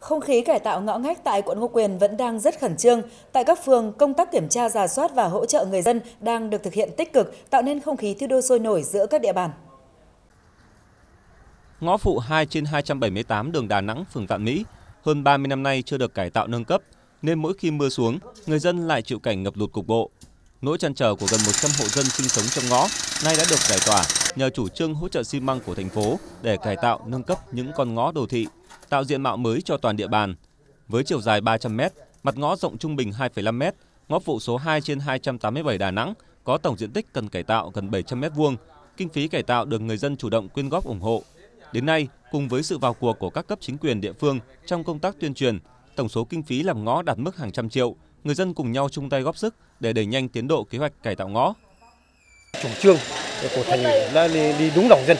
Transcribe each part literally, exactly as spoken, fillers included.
Không khí cải tạo ngõ ngách tại quận Ngô Quyền vẫn đang rất khẩn trương. Tại các phường, công tác kiểm tra, rà soát và hỗ trợ người dân đang được thực hiện tích cực, tạo nên không khí thi đua sôi nổi giữa các địa bàn. Ngõ phụ hai trên hai trăm bảy mươi tám đường Đà Nẵng, phường Vạn Mỹ, hơn ba mươi năm nay chưa được cải tạo nâng cấp, nên mỗi khi mưa xuống, người dân lại chịu cảnh ngập lụt cục bộ. Nỗi trăn trở của gần một trăm hộ dân sinh sống trong ngõ nay đã được giải tỏa nhờ chủ trương hỗ trợ xi măng của thành phố để cải tạo nâng cấp những con ngõ đô thị, tạo diện mạo mới cho toàn địa bàn. Với chiều dài ba trăm mét, mặt ngõ rộng trung bình hai phẩy năm mét, ngõ phụ số hai trên hai trăm tám mươi bảy Đà Nẵng có tổng diện tích cần cải tạo gần bảy trăm mét vuông. Kinh phí cải tạo được người dân chủ động quyên góp ủng hộ. Đến nay, cùng với sự vào cuộc của các cấp chính quyền địa phương trong công tác tuyên truyền, tổng số kinh phí làm ngõ đạt mức hàng trăm triệu. Người dân cùng nhau chung tay góp sức để đẩy nhanh tiến độ kế hoạch cải tạo ngõ. Chủ trương của thành đã đi đúng lòng dân,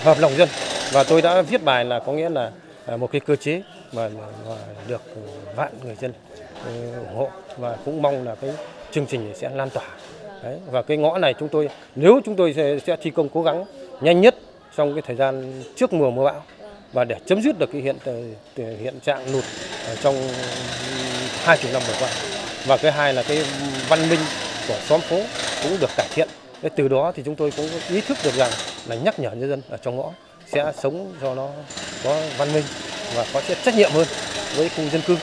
hợp lòng dân, và tôi đã viết bài là có nghĩa là một cái cơ chế mà được vạn người dân ủng hộ, và cũng mong là cái chương trình này sẽ lan tỏa. Đấy, và cái ngõ này chúng tôi nếu chúng tôi sẽ, sẽ thi công cố gắng nhanh nhất trong cái thời gian trước mùa mưa bão, và để chấm dứt được cái hiện hiện trạng lụt trong hai chục năm vừa qua. Và cái hai là cái văn minh của xóm phố cũng được cải thiện. Từ đó thì chúng tôi cũng ý thức được rằng là nhắc nhở nhân dân ở trong ngõ sẽ sống cho nó có văn minh và có trách nhiệm hơn với khu dân cư.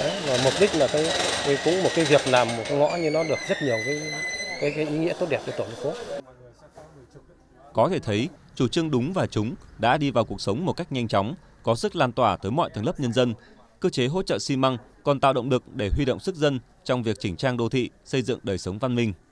Đấy, và mục đích là cái, cái cũng một cái việc làm một cái ngõ như nó được rất nhiều cái cái, cái ý nghĩa tốt đẹp cho tổ dân phố. Có thể thấy chủ trương đúng và trúng đã đi vào cuộc sống một cách nhanh chóng, có sức lan tỏa tới mọi tầng lớp nhân dân. Cơ chế hỗ trợ xi măng còn tạo động lực để huy động sức dân trong việc chỉnh trang đô thị, xây dựng đời sống văn minh.